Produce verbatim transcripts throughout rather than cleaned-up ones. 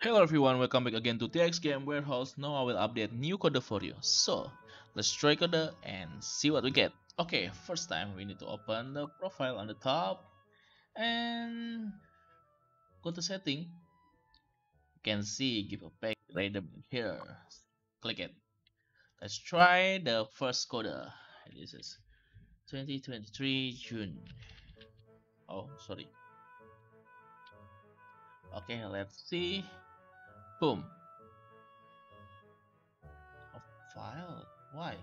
Hello everyone, welcome back again to T X Game Warehouse. Now I will update new code for you. So let's try code and see what we get. Okay, first time we need to open the profile on the top and go to setting. You can see give a pack random here. Click it. Let's try the first code. This is twenty twenty-three June. Oh, sorry. Okay, let's see. Boom. Oh, file? Why?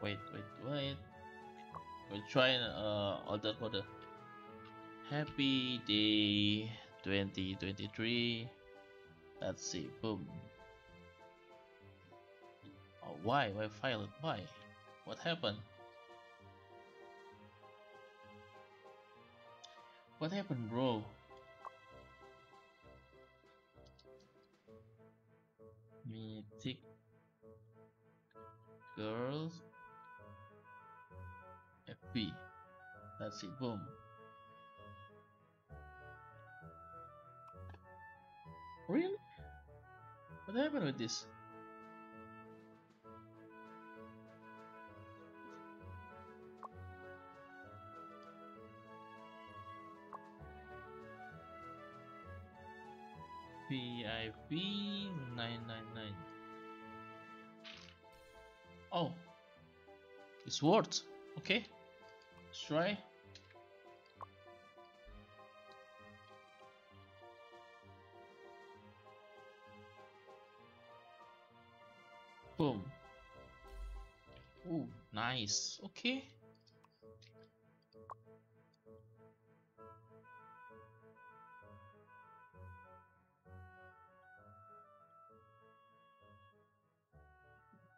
Wait, wait, wait. We'll try uh, other code. Happy day twenty twenty-three. Let's see. Boom. Oh, why? Why file it? Why? What happened? What happened, bro? Mythic Girls F B. Let's see. Boom. Really? What happened with this? V I P nine nine nine. Oh, it's worked. Okay, let's try. Boom. Oh, nice. Okay.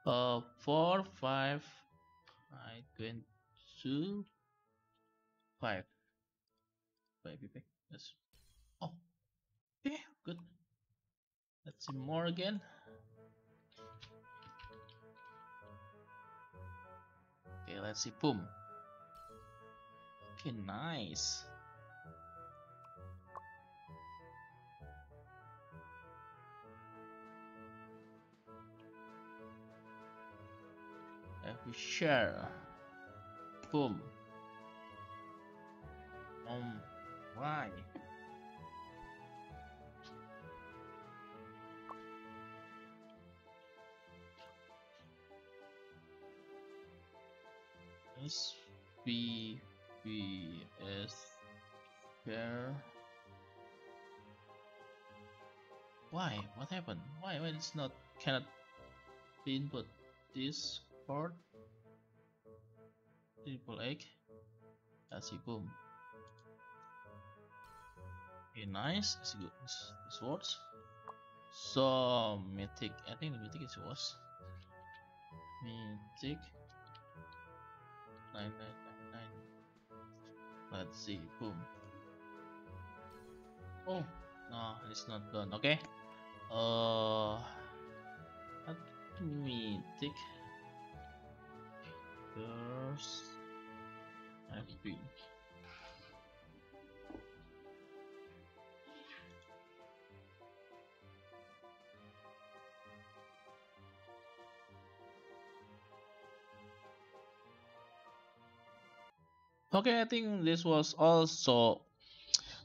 Uh, four, five, I went to five. Baby back. Yes. Oh. Okay. Good. Let's see more again. Okay, let's see. Boom. Okay, nice. Let me share. Boom. Um, why? S B B S share. Why? What happened? Why? Why it's not cannot be input this part? Triple egg. That's it. Boom. Okay, nice. It's good. It's, it's works. So mythic. I think the mythic is worse. Mythic. Nine nine nine nine. Let's see. Boom. Oh no, it's not done. Okay. Uh, let me take girls F B. Okay, I think this was all, so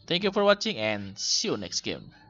thank you for watching and see you next game.